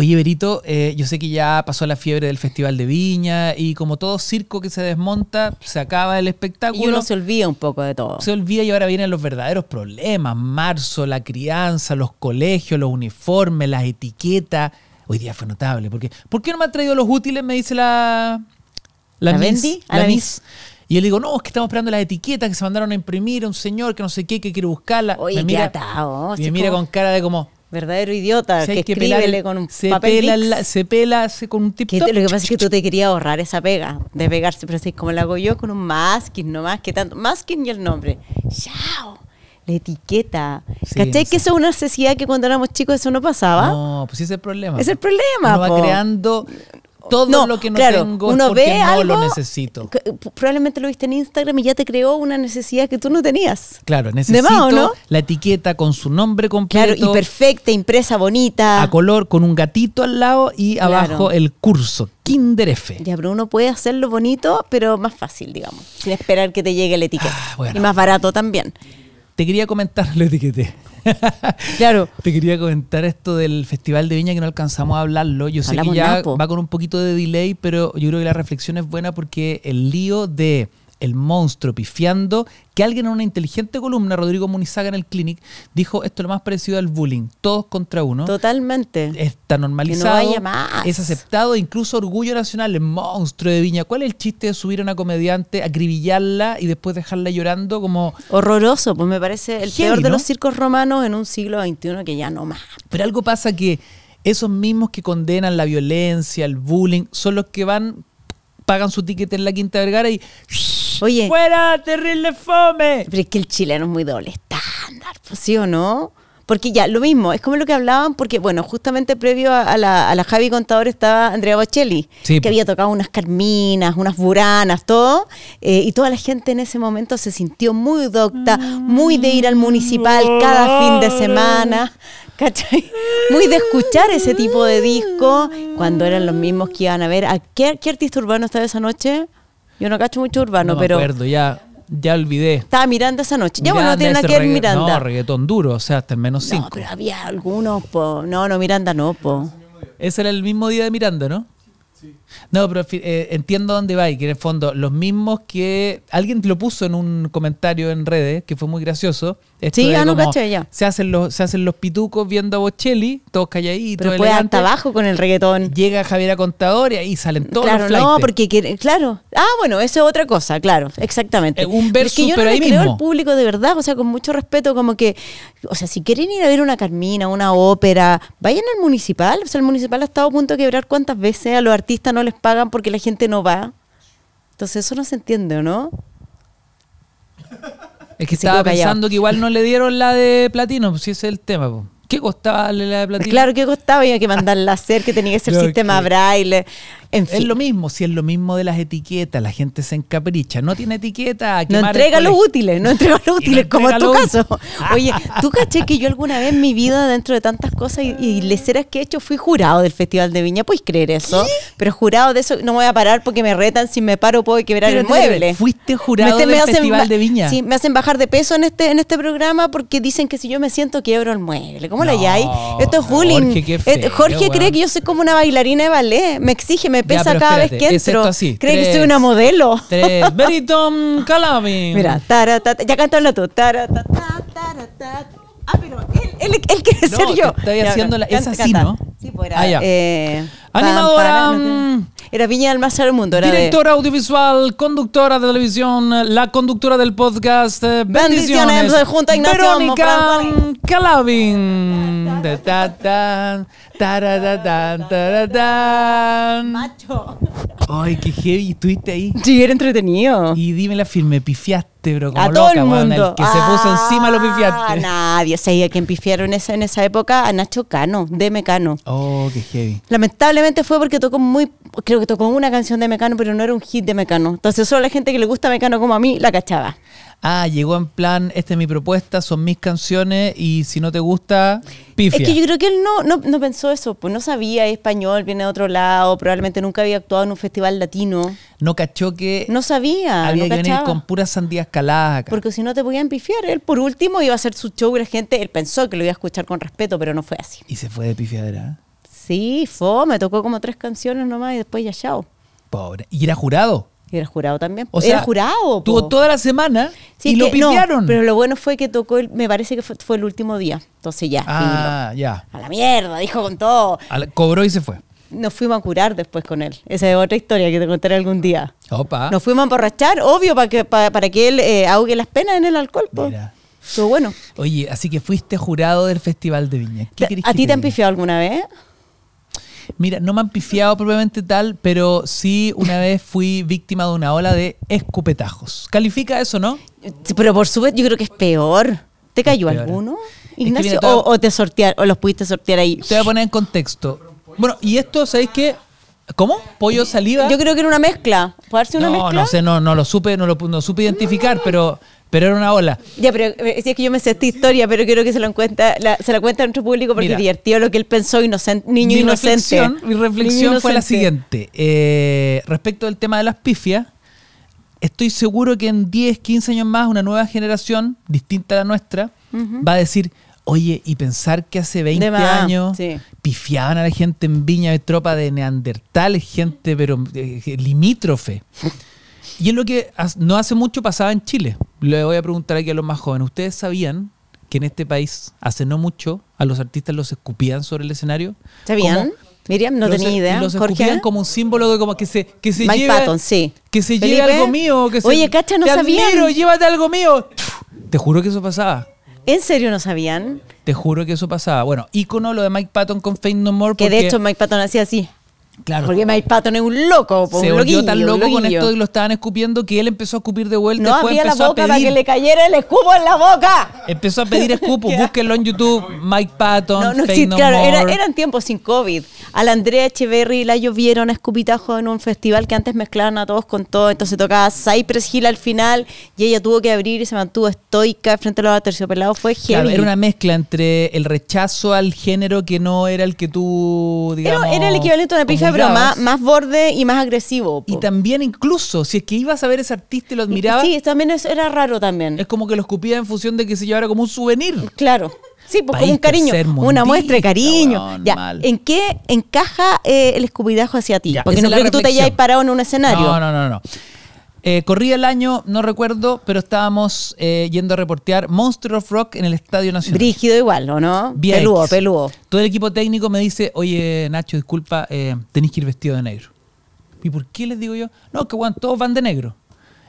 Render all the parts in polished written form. Oye, Berito, yo sé que ya pasó la fiebre del Festival de Viña y como todo circo que se desmonta, se acaba el espectáculo. Y uno se olvida un poco de todo. Se olvida y ahora vienen los verdaderos problemas. Marzo, la crianza, los colegios, los uniformes, las etiquetas. Hoy día fue notable. ¿Por qué no me han traído los útiles? Me dice la Miss. ¿La Miss? Y yo le digo, no, es que estamos esperando las etiquetas que se mandaron a imprimir a un señor que no sé qué, que quiere buscarla. Oye, qué atado. Y me mira con cara de como... verdadero idiota, que escríbele con un papel. Se pela con un tip-top. Lo que pasa es que tú te querías ahorrar esa pega, de pegarse, pero así como la hago yo con un masking, no más que tanto. Masking y el nombre. ¡Chao! La etiqueta. Sí, ¿cachai? No sé. Que eso es una necesidad que cuando éramos chicos eso no pasaba. No, pues ese es el problema. Es el problema. Uno va creando todo lo que no tengo porque no lo necesito. Probablemente lo viste en Instagram y ya te creó una necesidad que tú no tenías. Claro, necesito la etiqueta con su nombre completo. Claro, y perfecta, impresa, bonita. A color, con un gatito al lado y abajo el curso. Kinder F. Ya, pero uno puede hacerlo bonito, pero más fácil, digamos. Sin esperar que te llegue la etiqueta. Bueno. Y más barato también. Te quería comentar, lo etiqueté. Claro. Te quería comentar esto del Festival de Viña que no alcanzamos a hablarlo. Yo sé que ya va con un poquito de delay, pero yo creo que la reflexión es buena porque el lío de el monstruo pifiando, que alguien en una inteligente columna, Rodrigo Munizaga en el Clinic, dijo esto es lo más parecido al bullying, todos contra uno. Totalmente. Está normalizado. Que no haya más. Es aceptado, incluso orgullo nacional, el monstruo de Viña. ¿Cuál es el chiste de subir a una comediante, acribillarla y después dejarla llorando como... horroroso, pues me parece el peor de los circos romanos en un siglo XXI que ya no más. Pero algo pasa que esos mismos que condenan la violencia, el bullying, son los que van... pagan su ticket en la Quinta Vergara y... oye, ¡fuera, terrible fome! Pero es que el chileno es muy doble estándar, ¿sí o no? Porque ya, lo mismo, es como lo que hablaban, porque, bueno, justamente previo a la Javi Contador estaba Andrea Bocelli, sí, que había tocado unas carminas, unas buranas, todo, y toda la gente en ese momento se sintió muy docta, muy de ir al municipal cada fin de semana... ¿cachai? Muy de escuchar ese tipo de disco cuando eran los mismos que iban a ver. ¿A qué artista urbano estaba esa noche? Yo no cacho mucho urbano, pero... no me acuerdo, ya olvidé. Estaba Miranda esa noche. Ya bueno, no tiene nada que ver Miranda. No, reggaetón duro, o sea, hasta el -5. No, pero había algunos, po. No, Miranda no, po. Ese era el mismo día de Miranda, ¿no? Sí. No, pero entiendo dónde va y que en el fondo los mismos que... alguien lo puso en un comentario en redes que fue muy gracioso. Esto sí, ya no caché ya. Se hacen los pitucos viendo a Bocelli, todos calladitos. Pero puede hasta abajo con el reggaetón. Llega Javier Contador y ahí salen todos los flaites. No, porque... claro. Ah, bueno, eso es otra cosa, claro. Exactamente. Un versus, pero, es que yo pero no ahí creo mismo. El público de verdad, o sea, con mucho respeto, como que... o sea, si quieren ir a ver una carmina, una ópera, vayan al municipal. O sea, el municipal ha estado a punto de quebrar cuántas veces a los artistas no les pagan porque la gente no va. Entonces eso no se entiende, ¿no? Es que estaba pensando que igual no le dieron la de platino, pues si ese es el tema, po. ¿Qué costaba la de platino? Claro, ¿qué costaba? Había que mandarla a hacer, que tenía que ser sistema braille. En fin. Es lo mismo, si es lo mismo de las etiquetas, la gente se encapricha, no tiene etiqueta. No entrega los útiles, como en tu caso. Oye, ¿tú caché que yo alguna vez en mi vida, dentro de tantas cosas y leceras que he hecho, fui jurado del Festival de Viña? ¿Puedes creer eso? ¿Qué? Pero jurado de eso, no me voy a parar porque me retan, si me paro puedo quebrar el mueble. ¿Fuiste jurado del Festival de Viña? Sí, me hacen bajar de peso en este programa porque dicen que si yo me siento quiebro el mueble. ¿Cómo la hay? Esto es bullying. Jorge cree que yo soy como una bailarina de ballet, me exige, me pesa cada vez que entro. Así, cree que soy una modelo. Vero Calabi. Mira, ya cántalo tú. Ah, pero él quiere ser yo. Estoy haciendo es así, ¿no? Sí, pues era. Animadora. Era Viña del Más del Mundo. Era directora audiovisual, conductora de televisión, la conductora del podcast. Bendiciones. Verónica Calabi. Macho. Ay, qué heavy. Estuviste ahí. Sí, era entretenido. Y dime la firme, pifiaste, bro. Como a loca, todo el mundo. El que se puso encima lo pifiaste. A nadie sabía quién pifiaron en esa época. A Nacho Cano, de Mecano. Oh, qué heavy. Lamentablemente fue porque tocó creo que tocó una canción de Mecano, pero no era un hit de Mecano. Entonces solo la gente que le gusta Mecano como a mí la cachaba. Ah, llegó en plan, esta es mi propuesta, son mis canciones y si no te gusta, pifia. Es que yo creo que él no pensó eso, pues no sabía español, viene de otro lado, probablemente nunca había actuado en un festival latino. No cachó que... no sabía, había que venir con puras sandías caladas. Porque si no te podían pifiar, él por último iba a hacer su show y la gente, él pensó que lo iba a escuchar con respeto, pero no fue así. Y se fue de pifiadera, ¿eh? Sí, me tocó como 3 canciones nomás y después ya chao. Pobre. ¿Y era jurado? Y era jurado también. O sea, era jurado. Tuvo toda la semana sí, y lo pifiaron. No, pero lo bueno fue que tocó, me parece que fue el último día. Entonces ya. Ah, ya. A la mierda, dijo con todo. Cobró y se fue. Nos fuimos a curar después con él. Esa es otra historia que te contaré algún día. Opa. Nos fuimos a emborrachar, obvio, para que él ahogue las penas en el alcohol. Mira. Estuvo bueno. Oye, así que fuiste jurado del Festival de Viña. ¿A ti te han pifiado alguna vez? Mira, no me han pifiado propiamente tal, pero sí una vez fui víctima de una ola de escupetajos. ¿Califica eso, no? Sí, pero por supuesto yo creo que es peor. ¿Te cayó alguno, Ignacio? Es que o te sortearon, o los pudiste sortear ahí. Te voy a poner en contexto. Bueno, y esto, ¿sabéis qué? ¿Cómo? ¿Pollo, saliva? Yo creo que era una mezcla. ¿Puede darse una mezcla? No sé, no lo supe identificar, pero era una ola. Ya, pero si es que yo me sé esta historia, pero quiero que se la cuenta a nuestro público porque es divertido lo que él pensó, niño inocente. Mi reflexión fue la siguiente. Respecto del tema de las pifias, estoy seguro que en 10, 15 años más una nueva generación, distinta a la nuestra, va a decir... Oye, y pensar que hace 20 años pifiaban a la gente en Viña, de tropa de neandertales, gente pero limítrofe. Y es lo que no hace mucho pasaba en Chile. Le voy a preguntar aquí a los más jóvenes. ¿Ustedes sabían que en este país, hace no mucho, a los artistas los escupían sobre el escenario? ¿Sabían? Miriam, no tenía idea. Los escupían como un símbolo de como que se Mike Patton, sí. Que se lleve algo mío. Oye, cacha, no sabían. Te admiro, llévate algo mío. Te juro que eso pasaba. ¿En serio no sabían? Te juro que eso pasaba. Bueno, ícono lo de Mike Patton con Faith No More. Que de hecho Mike Patton hacía así. Claro. Porque Mike Patton es un loco. Se volvió tan loco con esto y lo estaban escupiendo que él empezó a escupir de vuelta. No abría la boca para que le cayera el escupo en la boca. Empezó a pedir escupos. Búsquenlo en YouTube. Mike Patton, Faith No More. Claro, eran tiempos sin COVID. A la Andrea Echeverry la llovieron a escupitajos en un festival que antes mezclaban a todos con todo. Entonces tocaba Cypress Hill al final y ella tuvo que abrir y se mantuvo estoica frente a los aterciopelados. Fue heavy. Claro, era una mezcla entre el rechazo al género que no era el que tú, digamos... Era el equivalente a una pija, pero más borde y más agresivo. Y también incluso, si es que ibas a ver a ese artista y lo admirabas... Sí, también era raro también. Es como que lo escupía en función de que se llevara como un souvenir. Claro. Sí, pues como un cariño, una muestra de cariño. Weón, ya. ¿En qué encaja el escupidajo hacia ti? Ya, porque no creo que tú te hayas parado en un escenario. No. Corría el año, no recuerdo, pero estábamos yendo a reportear Monster of Rock en el Estadio Nacional. Brígido igual, ¿o no? Peludo. Todo el equipo técnico me dice, oye, Nacho, disculpa, tenés que ir vestido de negro. ¿Y por qué les digo yo? No, que bueno, todos van de negro.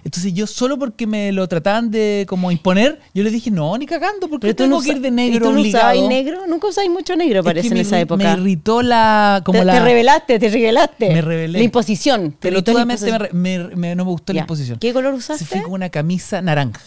Entonces yo solo porque me lo trataban de como imponer, yo les dije, no, ni cagando, porque tengo que ir de negro. ¿Y tú no usabas negro? Nunca usáis mucho negro, parece, en esa época. Me irritó la... Te revelaste. Me revelé. La imposición. No me gustó la imposición. ¿Qué color usaste? Se fue con una camisa naranja.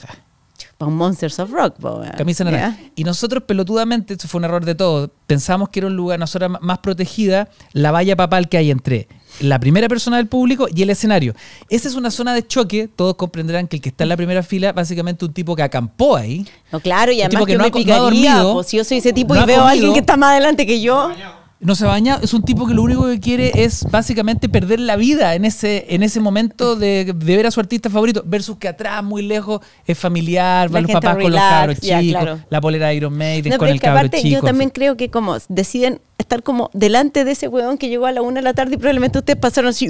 Para un Monsters of Rock, camisa naranja. Yeah. Y nosotros pelotudamente, eso fue un error de todos, pensamos que era un lugar, nosotros más protegida, la valla papal que hay entre la primera persona del público y el escenario. Esa es una zona de choque. Todos comprenderán que el que está en la primera fila, básicamente un tipo que acampó ahí. No, claro, y además que no me picaría, no ha dormido, si yo soy ese tipo y veo a alguien que está más adelante que yo. No se baña, es un tipo que lo único que quiere es básicamente perder la vida en ese momento de ver a su artista favorito, versus que atrás, muy lejos, es familiar, van los papás relax, con los cabros chicos, la polera de Iron Maiden, con el cabro chico. Yo también creo que como deciden estar como delante de ese huevón que llegó a la 1 de la tarde y probablemente ustedes pasaron así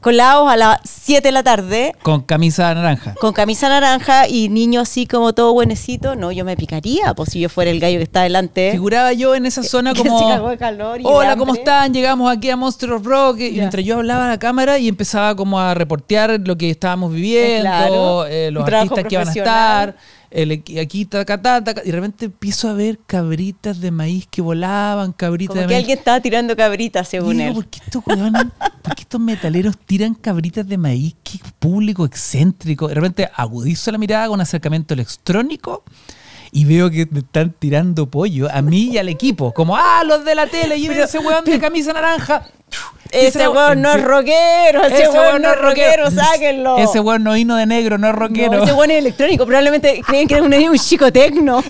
colados a las 7 de la tarde. Con camisa naranja. Con camisa naranja y niño así como todo buenecito. No, yo me picaría, pues si yo fuera el gallo que está delante. Figuraba yo en esa zona como... Hola, ¿cómo están? Llegamos aquí a Monster of Rock. Y mientras yo hablaba a la cámara y empezaba como a reportear lo que estábamos viviendo, claro, los artistas que van a estar... y de repente empiezo a ver cabritas de maíz que volaban, cabritas como de maíz. Alguien estaba tirando cabritas, según él. ¿Por qué estos metaleros tiran cabritas de maíz? Qué público excéntrico. De repente agudizo la mirada con acercamiento electrónico y veo que me están tirando pollo a mí y al equipo. Como, los de la tele, y ese huevón de camisa naranja. Ese weón no es rockero, ese weón no es rockero, sáquenlo. Ese weón no hino de negro, no es rockero. No, ese weón es electrónico, probablemente creen que era un chico tecno.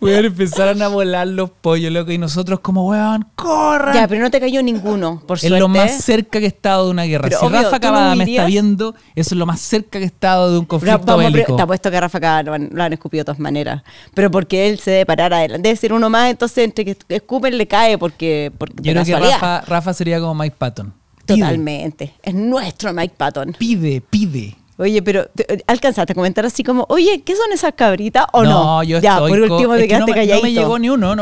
Weón, empezaron a volar los pollos, loco, y nosotros como, weón, corran. Ya, pero no te cayó ninguno, por suerte. Es lo más cerca que he estado de una guerra. Pero, si obvio, Rafa Cavada me está viendo, eso es lo más cerca que he estado de un conflicto bélico. Te apuesto que a Rafa Cavada lo han escupido de todas maneras, pero porque él se debe parar adelante, debe ser uno más, entonces entre que escupen le cae porque yo creo que Rafa sería como Mike Patton. Totalmente. Es nuestro Mike Patton. Pide. Oye, pero ¿alcanzaste a comentar así como, oye, ¿qué son esas cabritas o no? No, yo ya, por último te quedaste calladito. No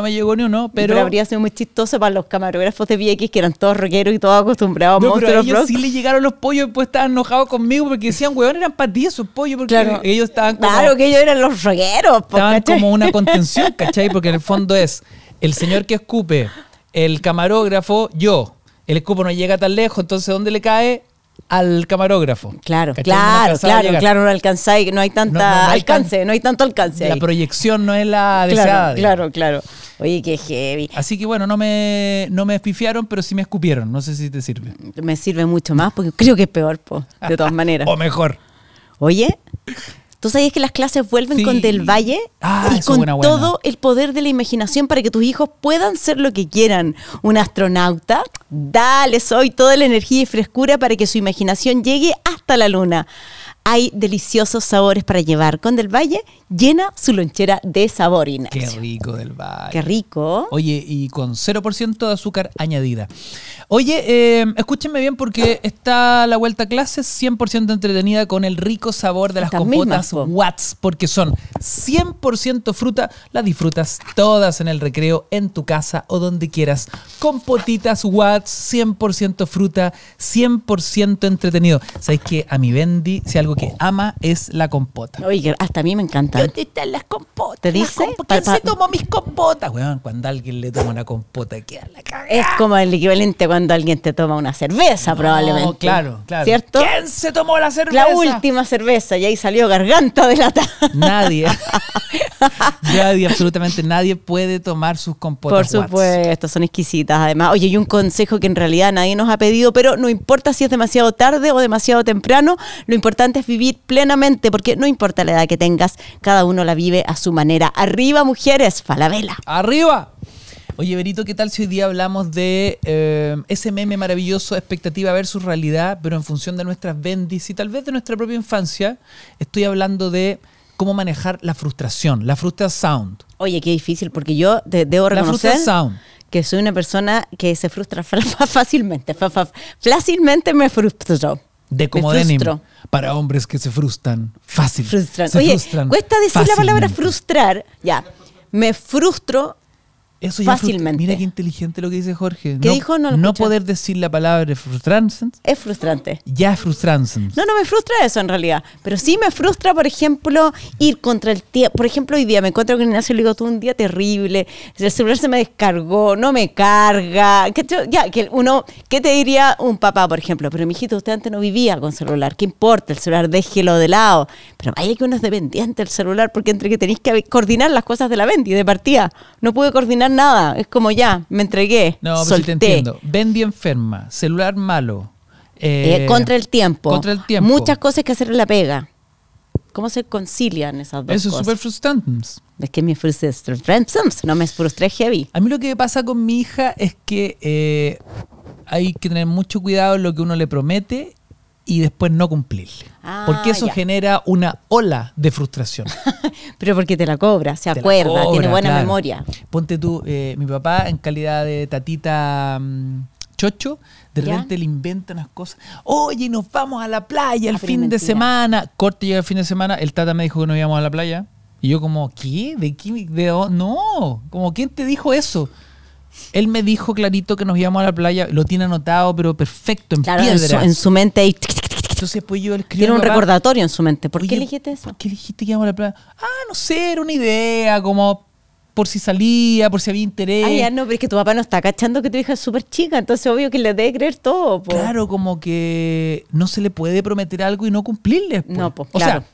me llegó ni uno, pero habría sido muy chistoso para los camarógrafos de VX que eran todos rockeros y todos acostumbrados a Monster of Rock. No, pero a ellos sí les llegaron los pollos y pues estaban enojados conmigo porque decían, weón, eran para ti esos pollos porque claro, ellos estaban como... Claro, que ellos eran los rockeros. Estaban como una contención, ¿cachai? Porque en el fondo es el señor que escupe, el camarógrafo, yo. El escupo no llega tan lejos, entonces ¿dónde le cae? Al camarógrafo. Claro, ¿cachai? Claro, no alcanzáis, no hay tanta no hay tanto alcance. La proyección no es la deseada. Claro. Oye, qué heavy. Así que bueno, no me espifiaron, pero sí me escupieron. No sé si te sirve. Me sirve mucho más porque creo que es peor, po, de todas maneras. O mejor. Oye, ¿tú sabías que las clases vuelven con Del Valle? Ah, y con todo el poder de la imaginación para que tus hijos puedan ser lo que quieran. Un astronauta, dales hoy toda la energía y frescura para que su imaginación llegue hasta la luna. Hay deliciosos sabores para llevar. Con Del Valle llena su lonchera de sabor, Ignacio. Qué rico, Del Valle. Qué rico. Oye, y con 0% de azúcar añadida. Oye, escúchenme bien porque está la vuelta a clases 100% entretenida con el rico sabor de las compotas Watts. Porque son 100% fruta. Las disfrutas todas en el recreo, en tu casa o donde quieras. Compotitas Watts, 100% fruta, 100% entretenido. ¿Sabes qué? A mi Bendy, si algo que ama es la compota. Oye, hasta a mí me encanta. ¿Dónde están las compotas? ¿Te dice? ¿Quién se tomó mis compotas? Weón, cuando alguien le toma una compota queda la cagada. Es como el equivalente cuando alguien te toma una cerveza, no, probablemente. Claro. ¿Cierto? ¿Quién se tomó la cerveza? La última cerveza y ahí salió garganta delatada. Nadie, absolutamente nadie puede tomar sus compotas. Por supuesto, Watts. Son exquisitas además. Oye, y un consejo que en realidad nadie nos ha pedido, pero no importa si es demasiado tarde o demasiado temprano, lo importante es vivir plenamente, porque no importa la edad que tengas, cada uno la vive a su manera. ¡Arriba, mujeres! ¡Falabella! ¡Arriba! Oye, Berito, ¿qué tal si hoy día hablamos de ese meme maravilloso, expectativa versus realidad, pero en función de nuestras bendis y tal vez de nuestra propia infancia? Estoy hablando de cómo manejar la frustración, la frustrasound. Oye, qué difícil, porque yo debo reconocer... La frustrasound. Que soy una persona que se frustra fácilmente. Fácilmente me frustro. De como denim. Para hombres que se frustran fácil. Oye, cuesta decir la palabra frustrar. Ya. Me frustro eso ya fácilmente. Mira qué inteligente lo que dice Jorge. ¿Qué dijo? No poder decir la palabra frustrante. Es frustrante. Ya es frustrante. No me frustra eso en realidad. Pero sí me frustra, por ejemplo, ir contra el tiempo. Por ejemplo, hoy día me encuentro con Ignacio y le digo, tú un día terrible, el celular se me descargó, no me carga. ¿Qué te diría un papá, por ejemplo? Pero mijito, usted antes no vivía con celular. ¿Qué importa? El celular déjelo de lado. Pero vaya que uno es dependiente del celular porque entre que tenéis que coordinar las cosas de la Bendy, de partida. No pude coordinar nada, es como ya, me entregué. No, pero sí te entiendo. Bendy enferma, celular malo. Contra el tiempo. Muchas cosas que hacer en la pega. ¿Cómo se concilian esas dos cosas? Eso es súper frustrante. Es que me frustré. No me frustré heavy. A mí lo que pasa con mi hija es que hay que tener mucho cuidado en lo que uno le promete y después no cumplirle. Ah, porque eso genera una ola de frustración. Pero porque te la cobra, se acuerda, tiene buena memoria. Ponte tú, mi papá en calidad de tatita chocho, de repente le inventa unas cosas. Oye, nos vamos a la playa el fin de semana. Corte llega el fin de semana, el tata me dijo que nos íbamos a la playa. Y yo como, ¿qué? No, como, ¿quién te dijo eso? Él me dijo clarito que nos íbamos a la playa, lo tiene anotado, pero perfecto, en piedra. En su mente ahí. Entonces, pues yo tiene un recordatorio en su mente. ¿Por qué elegiste eso? ¿Por qué elegiste que íbamos a la playa? Ah, no sé, era una idea, como por si salía, por si había interés. Ah, ya no, pero es que tu papá no está cachando que tu hija es súper chica, entonces obvio que le debe creer todo. Po. Claro, como que no se le puede prometer algo y no cumplirles. Po. No, pues claro. O sea,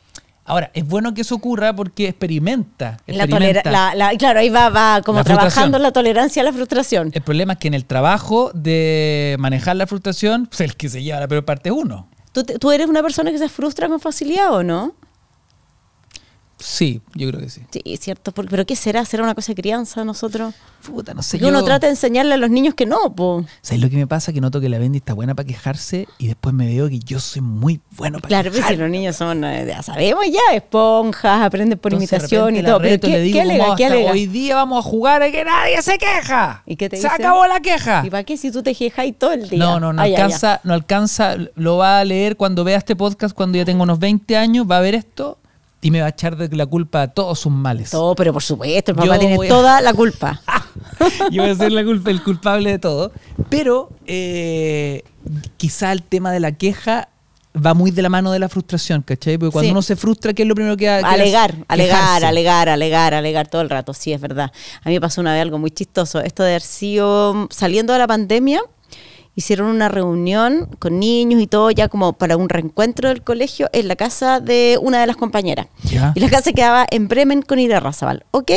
Ahora, es bueno que eso ocurra porque experimenta. Claro, ahí va como trabajando la tolerancia a la frustración. El problema es que en el trabajo de manejar la frustración, pues el que se lleva la peor parte es uno. ¿Tú eres una persona que se frustra con facilidad o no? Sí, yo creo que sí. Sí, cierto. ¿Pero qué será? ¿Será una cosa de crianza de nosotros? Puta, no sé. Porque uno trata de enseñarle a los niños que no, po. ¿Sabes lo que me pasa? Que noto que la Bendy está buena para quejarse y después me veo que yo soy muy bueno para quejarme. Claro, pues si los niños son, ya sabemos ya, esponjas, aprenden por imitación y todo. Pero ¿qué alega? Hoy día vamos a jugar a que nadie se queja. ¿Y qué te dice? Se acabó la queja. ¿Y para qué si tú te quejas todo el día? No, no, no alcanza, no alcanza. Lo va a leer cuando vea este podcast, cuando ya tengo unos 20 años, va a ver esto. Y me va a echar de la culpa a todos sus males. Todo, pero por supuesto, el papá tiene toda la culpa. Yo voy a ser el culpable de todo. Pero quizá el tema de la queja va muy de la mano de la frustración, ¿cachai? Porque cuando uno se frustra, ¿qué es lo primero que hace? Alegar todo el rato. Sí, es verdad. A mí me pasó una vez algo muy chistoso. Esto de haber sido saliendo de la pandemia. Hicieron una reunión con niños y todo, ya como para un reencuentro del colegio, en la casa de una de las compañeras. Yeah. Y la casa quedaba en Bremen con Ira Razabal. Ok,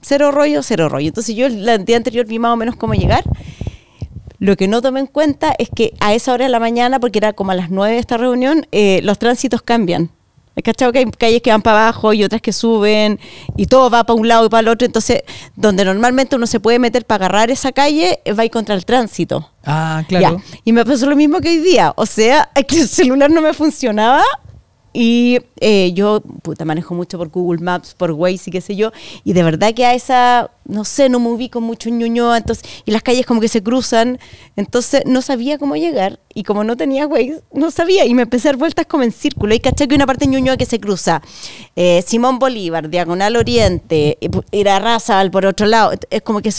cero rollo, cero rollo. Entonces yo el día anterior vi más o menos cómo llegar. Lo que no tomé en cuenta es que a esa hora de la mañana, porque era como a las 9 de esta reunión, los tránsitos cambian. ¿Cachado? Que hay calles que van para abajo y otras que suben y todo va para un lado y para el otro. Entonces, donde normalmente uno se puede meter para agarrar esa calle, va a ir contra el tránsito. Ah, claro. Ya. Y me pasó lo mismo que hoy día. O sea, que el celular no me funcionaba y yo, puta, manejo mucho por Google Maps, por Waze y qué sé yo. Y de verdad que a esa, no sé, no me ubico mucho en Ñuñoa. Entonces, y las calles como que se cruzan. Entonces, no sabía cómo llegar. Y como no tenía Waze, no sabía. Y me empecé a dar vueltas como en círculo. Y caché que hay una parte de Ñuñoa que se cruza. Simón Bolívar, Diagonal Oriente, Ira Razabal por otro lado. Es como que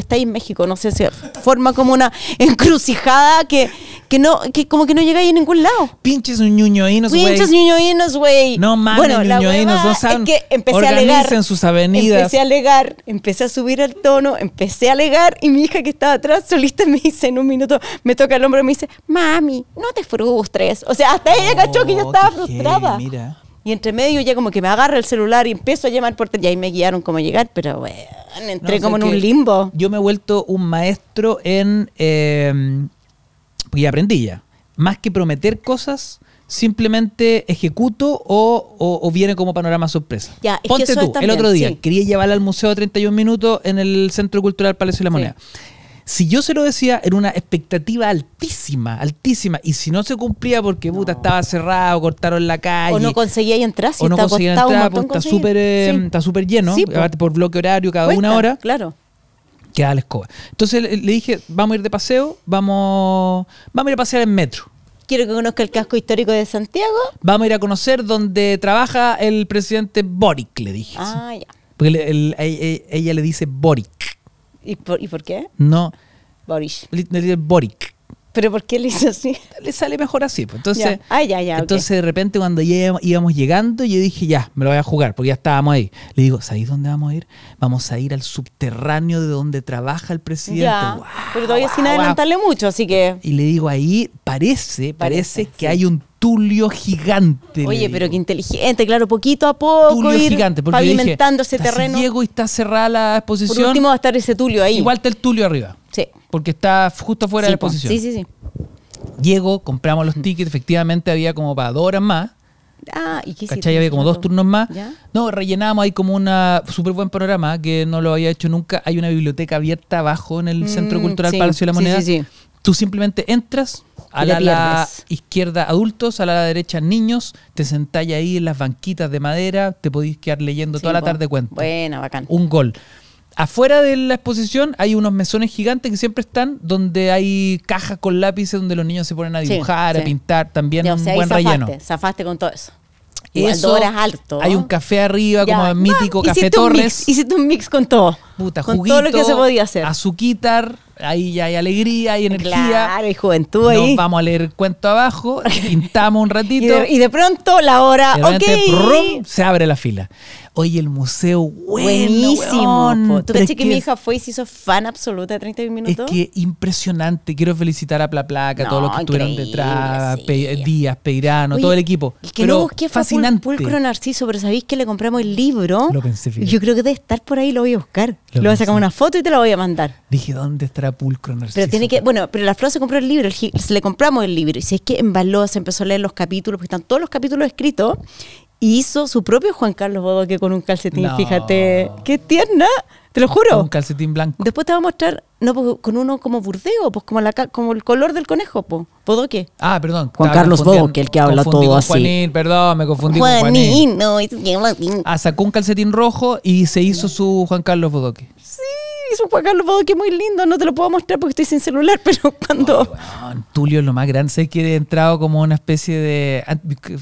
está ahí en México. No sé, se forma como una encrucijada que como que no llegáis a ningún lado. Pinches ñuñoínos, güey. Pinches ñuñoínos, güey. No mames, bueno, ñuñoínos no saben. Es que empecé a alegar. Sus avenidas. Empecé a alegar, empecé a subir el tono, empecé a alegar. Y mi hija que estaba atrás solista me dice en un minuto, me toca el hombro y me dice, mami, no te frustres. O sea, hasta ella cachó que yo estaba frustrada. Mira. Y entre medio ya como que me agarra el celular y empiezo a llamar por teléfono. Y ahí me guiaron cómo llegar, pero bueno, entré como en un limbo. Yo me he vuelto un maestro en... y aprendí ya. Más que prometer cosas, simplemente ejecuto o viene como panorama sorpresa. Ya, es ponte que tú, el otro día, quería llevarla al Museo 31 Minutos en el Centro Cultural Palacio de la Moneda. Sí. Si yo se lo decía, era una expectativa altísima, altísima. Y si no se cumplía porque, puta, estaba cerrado, cortaron la calle. O no conseguía entrar. Si o no conseguía entrar, pues está súper lleno. Sí, por bloque horario, cada una hora. Claro. Quedaba la escoba. Entonces le dije, vamos a ir de paseo, vamos a ir a pasear en metro. Quiero que conozca el casco histórico de Santiago. Vamos a ir a conocer donde trabaja el presidente Boric, le dije. Ah, ya. Porque ella le dice Boric. ¿Y por qué? No. Boric. Boric. ¿Pero por qué le hizo así? Le sale mejor así. Pues. Entonces, ya. Ah, ya, entonces okay. De repente cuando íbamos llegando, yo dije, ya, me lo voy a jugar, porque ya estábamos ahí. Le digo, ¿sabéis dónde vamos a ir? Vamos a ir al subterráneo de donde trabaja el presidente. Ya, wow, pero todavía sin adelantarle mucho, así que... Y le digo, ahí parece que hay un Tulio gigante. Oye, pero qué inteligente, claro, poquito a poco Tulio ir gigante, porque pavimentando dije, ese terreno. Llego y está cerrada la exposición. Por último va a estar ese Tulio ahí. Igual está el Tulio arriba. Sí. Porque está justo afuera de la exposición. Sí, sí, sí. Llego, compramos los tickets, efectivamente había como para 2 horas más. Ah, ¿y qué? ¿Cachai? Había como 2 turnos más. ¿Ya? No, rellenamos ahí como una súper buen panorama que no lo había hecho nunca. Hay una biblioteca abierta abajo en el Centro Cultural Palacio de la Moneda. Sí, sí, sí. Tú simplemente entras, a la izquierda adultos, a la derecha niños, te sentás ahí en las banquitas de madera, te podís quedar leyendo toda la tarde cuenta. Buena, bacán. Un gol. Afuera de la exposición hay unos mesones gigantes que siempre están, donde hay cajas con lápices donde los niños se ponen a dibujar, a pintar, también un buen relleno. Zafaste con todo eso. Igual, 2 horas alto. Hay un café arriba, como el mítico Café Torres. Hiciste un mix con todo. puta, con juguito, todo lo que se podía hacer. Azuquitar, ahí ya hay alegría, hay energía. Claro, hay juventud ahí. Nos vamos a leer cuento abajo, pintamos un ratito. y de pronto la hora, ¡ok! Se abre la fila. Oye, el museo, buenísimo. Bueno, ¿tú crees que mi hija fue y se hizo fan absoluta de 31 minutos? Es que impresionante. Quiero felicitar a Plaplaca, a todos los que estuvieron detrás, sí. Díaz, Peirano, oye, todo el equipo. El que no busqué fue Pulcro Narciso, pero ¿sabéis que le compramos el libro? Lo pensé, fíjate. Yo creo que debe estar por ahí, lo voy a buscar. Le voy a sacar una foto y te la voy a mandar. Dije, ¿dónde estará Pulcro Narciso? Pero tiene que, bueno, pero la Flor se compró el libro, le compramos el libro. Y si es que en Baló se empezó a leer los capítulos, porque están todos los capítulos escritos. Y hizo su propio Juan Carlos Bodoque con un calcetín, no. Fíjate. ¡Qué tierna! Te lo juro. Con un calcetín blanco. Después te va a mostrar, no, pues, con uno como burdeo, pues como el color del conejo, pues. Bodoque. Ah, perdón. Juan Carlos Bodoque, el que habla todo así. Juanín, perdón, me confundí con Juanín. No, sacó un calcetín rojo y se hizo su Juan Carlos Bodoque. Sí. Es un Juan Carlos Bodoque muy lindo, no te lo puedo mostrar porque estoy sin celular, pero cuando... Oye, bueno, Tulio es lo más grande, sé que he entrado como una especie de...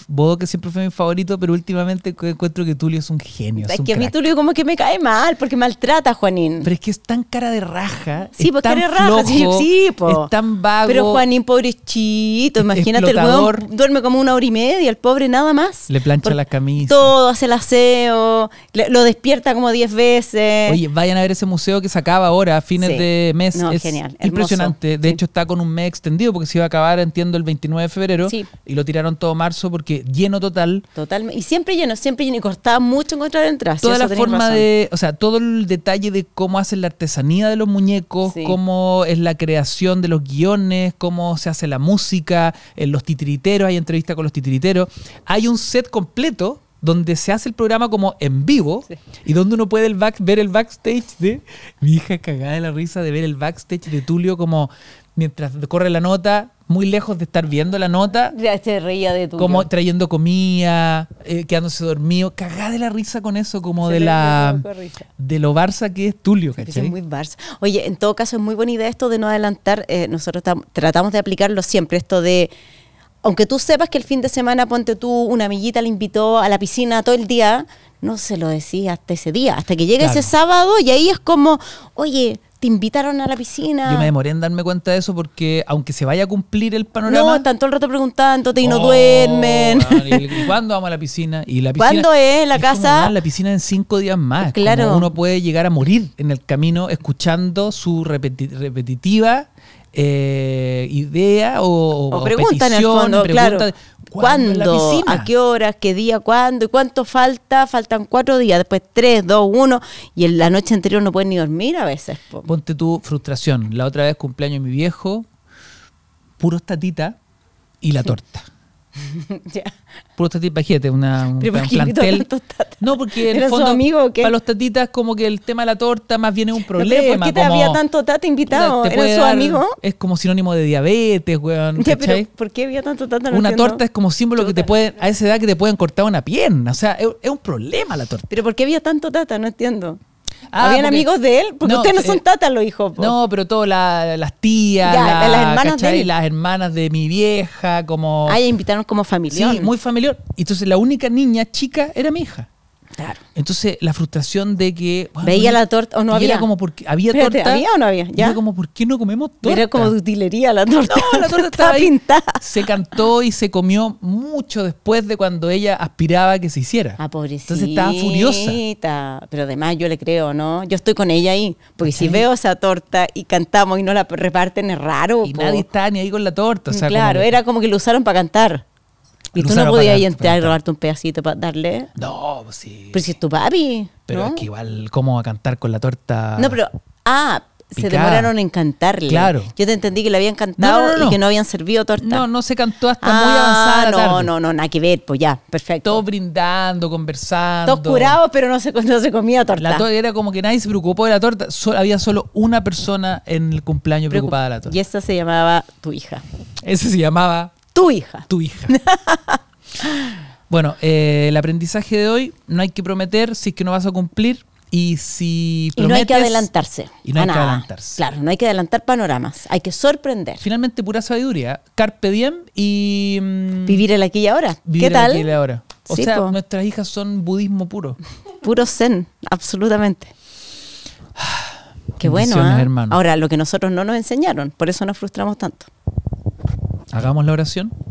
Bodoque siempre fue mi favorito, pero últimamente encuentro que Tulio es un genio. Es que a mí Tulio como que me cae mal, porque maltrata a Juanín. Pero es que es tan cara de raja, sí, es tan flojo, sí, es tan vago. Pero Juanín, pobrecito, imagínate, el huevón duerme como una hora y media, el pobre nada más. Le plancha la camisa. Todo, hace el aseo, lo despierta como 10 veces. Oye, vayan a ver ese museo que se acaba ahora, a fines de mes. No, es genial, impresionante. Hermoso. De hecho, está con un mes extendido porque se iba a acabar, entiendo, el 29 de febrero. Sí. Y lo tiraron todo marzo porque lleno total. Totalmente. Y siempre lleno. Y costaba mucho encontrar entradas. Toda la forma de... O sea, todo el detalle de cómo hacen la artesanía de los muñecos, sí. Cómo es la creación de los guiones, cómo se hace la música, los titiriteros, hay entrevista con los titiriteros. Hay un set completo donde se hace el programa como en vivo, sí. Y donde uno puede ver el backstage de... Mi hija cagada de la risa de ver el backstage de Tulio como... Mientras corre la nota, muy lejos de estar viendo la nota. Ya se reía de Tulio. Como trayendo comida, quedándose dormido. Cagada de la risa con eso, como se de la... De lo Barça que es Tulio, ¿cachai? Es muy Barça. Oye, en todo caso es muy buena idea esto de no adelantar. Nosotros tratamos de aplicarlo siempre, esto de... Aunque tú sepas que el fin de semana, ponte tú, una amiguita le invitó a la piscina todo el día, no se lo decís hasta ese día, hasta que llegue, claro, ese sábado, y ahí es como, oye, te invitaron a la piscina. Yo me demoré en darme cuenta de eso porque aunque se vaya a cumplir el panorama... No, están todo el rato preguntándote y no duermen. ¿Y cuándo vamos a la piscina? Y la piscina, ¿cuándo es? ¿La casa? Como, la piscina en 5 días más. Claro. Como uno puede llegar a morir en el camino escuchando su repetitiva... idea o preguntan en el fondo, claro. ¿Cuándo? ¿A qué hora? ¿Qué día? ¿Cuándo? ¿Y cuánto falta? Faltan 4 días, después 3, 2, 1, y en la noche anterior no pueden ni dormir a veces. Ponte tu frustración. La otra vez cumpleaños de mi viejo, puros tatita y la torta. Ya. Puros tatitas, bajete, un plantel. No, porque en el fondo, amigo, para los tatitas, como que el tema de la torta más bien es un problema. No, ¿por qué te había tanto tata invitado? ¿Era su amigo? Es como sinónimo de diabetes, weón. Ya, pero ¿por qué había tanto tata? No, una entiendo. Torta es como símbolo, chuta, que te pueden, a esa edad, que te pueden cortar una pierna. O sea, es un problema la torta. Pero ¿por qué había tanto tata? No entiendo. Ah, ¿habían amigos de él? Porque no, ustedes no son tatas los hijos. No, pero todas las tías, ya, las hermanas, ¿cachai? De él. Las hermanas de mi vieja, como... Ah, invitaron como familiar. Sí, muy familiar. Entonces la única niña chica era mi hija. Claro. Entonces la frustración de que... Bueno, veía la torta o no había. Era como porque había... Espérate, torta. ¿Había o no había? Ya. Era como, ¿por qué no comemos torta? Era como de utilería la torta. No, la torta estaba pintada. Se cantó y se comió mucho después de cuando ella aspiraba que se hiciera. Ah, pobrecita. Entonces estaba furiosa. Pero además yo le creo, ¿no? Yo estoy con ella ahí. Porque si veo esa torta y cantamos y no la reparten, es raro. Y nadie está ni ahí con la torta. O sea, claro, como... era como que lo usaron para cantar. ¿Y tú no podías ir a entrar y robarte un pedacito para darle? No, pues sí. Pero si es tu papi. Pero ¿no? Es que igual, ¿cómo va a cantar con la torta? No, pero... Ah, picada. Se demoraron en cantarle. Claro. Yo te entendí que le habían cantado y que no habían servido torta. No, no se cantó hasta muy avanzada la tarde. No, nada que ver, pues ya, perfecto. Todos brindando, conversando. Todos curados, pero no se comía torta. La torta era como que nadie se preocupó de la torta. Había solo una persona en el cumpleaños preocupada de la torta. Y esa se llamaba tu hija. Esa se llamaba... Tu hija. Tu hija. Bueno, el aprendizaje de hoy, no hay que prometer si es que no vas a cumplir. Y si prometes, no hay que adelantarse. Y no hay que adelantarse. Claro, no hay que adelantar panoramas. Hay que sorprender. Finalmente, pura sabiduría. Carpe diem y... vivir el aquí y ahora. ¿Qué tal? Vivir el aquí y ahora. O sea, nuestras hijas son budismo puro. Puro zen, absolutamente. Qué bueno, ¿eh? Hermano. Ahora, lo que nosotros no nos enseñaron, por eso nos frustramos tanto. ¿Hagamos la oración?